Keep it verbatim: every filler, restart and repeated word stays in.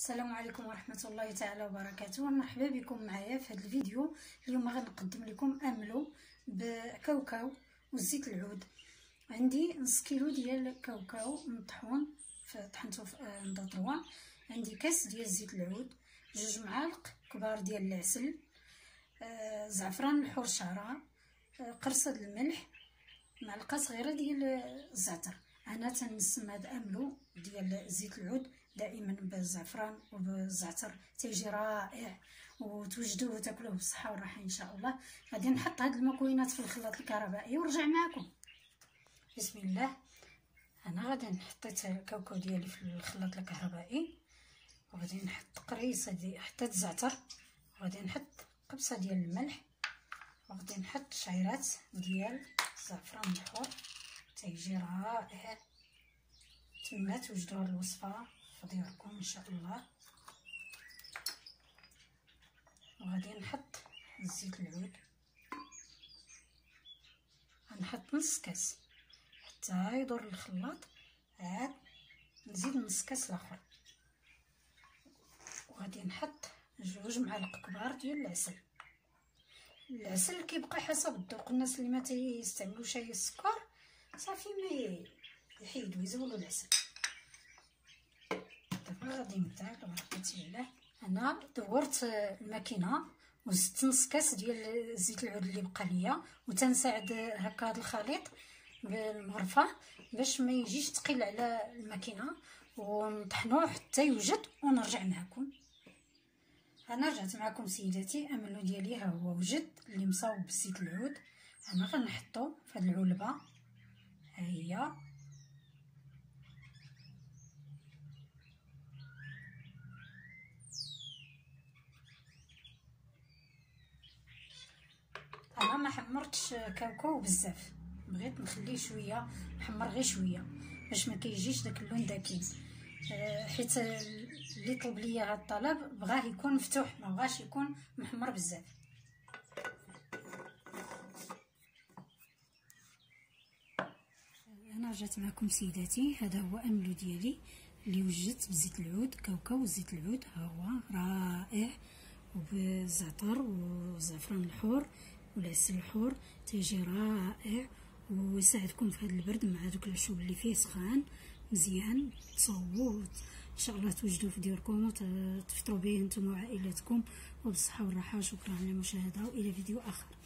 السلام عليكم ورحمه الله تعالى وبركاته. مرحبا بكم معايا في هذا الفيديو. اليوم غنقدم لكم املو بكاوكاو وزيت العود. عندي نص كيلو ديال الكاوكاو مطحون طحنته في نضا طروا، عندي كاس ديال زيت العود، جوج معالق كبار ديال العسل، زعفران الحر شعره، قرصه الملح، معلقه صغيره ديال الزعتر. انا تنسمى هذا املو ديال زيت العود دائما بالزعفران وبالزعتر، تيجي رائع وتوجدوه وتاكلوه بالصحه والراحه ان شاء الله. غادي نحط هاد المكونات في الخلاط الكهربائي ونرجع معكم. بسم الله. انا غادي نحط الكاوكاو ديالي في الخلاط الكهربائي، وغادي نحط قريصه دي حتى الزعتر، وغادي نحط قبصه ديال الملح، وغادي نحط شعيرات ديال الزعفران محور، تيجي رائع. تما توجدوا الوصفه في دياركم ان شاء الله. وغادي نحط زيت العود، غنحط نص كاس حتى يدور الخلاط، عاد نزيد نص كاس لاخر، وغادي نحط جوج معالق كبار ديال العسل. العسل كيبقى حسب الذوق، الناس اللي ما تيستعملوش اي السكر صافي ما يحيدوا يزولوا العسل. دابا غادي نبدا ببركه الله. انا دورت الماكينه وزدت نص كاس ديال زيت العود اللي بقى ليا، وتنساعد هكا هذا الخليط بالمرفه باش ما يجيش ثقيل على الماكينه، ونطحنوه حتى يوجد ونرجع معكم. انا رجعت معكم سيداتي. املو ديالي ها هو وجد اللي مصاوب بزيت العود. انا غنحطو في هاد العلبه، ها هي انا ما حمرتش كاوكاو بزاف، بغيت نخليه شويه محمر غير شويه باش ما كيجيش داك اللون داكين، حيت اللي طلب ليا هاد الطلب بغاه يكون مفتوح، ما بغاش يكون محمر بزاف. انا رجعت معكم سيداتي. هذا هو املو ديالي اللي وجدت بزيت العود، كاوكاو وزيت العود، ها هو رائع، وبالزعتر وزعفران الحور والعسل الحور، تيجي رائع ويساعدكم في هذا البرد مع دوك العشوب اللي فيه سخان. مزيان تصاوبوه ان شاء الله توجدوه في دياركم وتفطروا به نتوما وعائلاتكم وبالصحه والراحه. شكرا على المشاهده والى فيديو اخر.